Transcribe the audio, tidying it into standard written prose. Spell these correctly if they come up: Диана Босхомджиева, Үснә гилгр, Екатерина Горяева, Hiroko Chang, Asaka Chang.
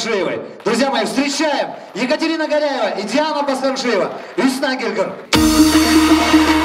Босхомджиевой. Друзья мои, встречаем Екатерина Горяева и Диана Босхомджиева. Үснә гилгр.